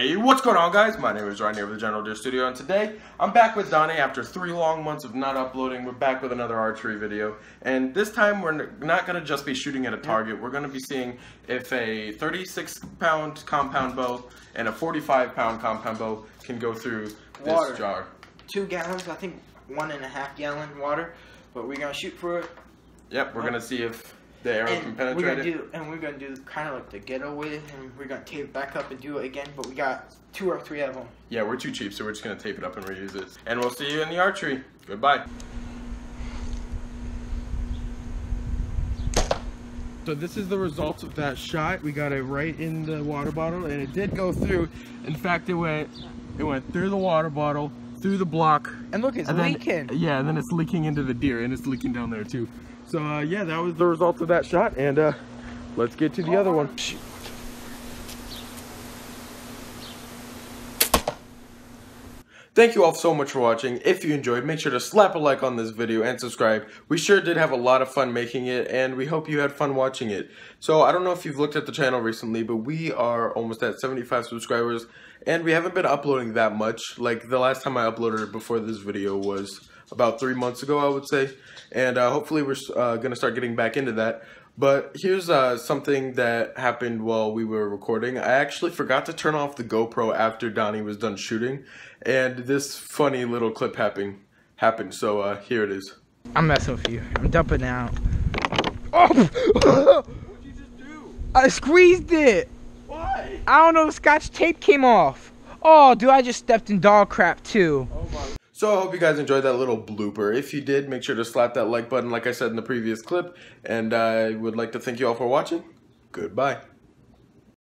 Hey, what's going on, guys? My name is Ryan here with the General Deer Studio, and today I'm back with Donnie after 3 long months of not uploading. We're back with another archery video, and this time we're not going to just be shooting at a target. We're going to be seeing if a 36-pound compound bow and a 45-pound compound bow can go through this water. Jar. 2 gallons, I think 1.5 gallon water, but we're going to shoot for it. Yep, we're going to see if the arrow can penetrate and we're going to do kind of like the ghetto with it, and we're going to tape it back up and do it again, but we got 2 or 3 of them. Yeah, we're too cheap, so we're just going to tape it up and reuse it. And we'll see you in the archery. Goodbye. So this is the results of that shot. We got it right in the water bottle, and it did go through. In fact, it went through the water bottle, through the block. And look, it's leaking. Yeah, and then it's leaking into the deer, and it's leaking down there too. So yeah, that was the result of that shot, and let's get to the other one. Thank you all so much for watching. If you enjoyed, make sure to slap a like on this video and subscribe. We sure did have a lot of fun making it, and we hope you had fun watching it. So I don't know if you've looked at the channel recently, but we are almost at 75 subscribers, and we haven't been uploading that much. Like, the last time I uploaded before this video was about 3 months ago, I would say, and hopefully we're gonna start getting back into that. But here's something that happened while we were recording. I actually forgot to turn off the GoPro after Donnie was done shooting, and this funny little clip happened. So here it is. I'm messing with you. I'm dumping out. Oh! What'd you just do? I squeezed it. Why? I don't know. Scotch tape came off. Oh, dude! I just stepped in dog crap too. Oh my. So I hope you guys enjoyed that little blooper. If you did, make sure to slap that like button like I said in the previous clip. And I would like to thank you all for watching. Goodbye.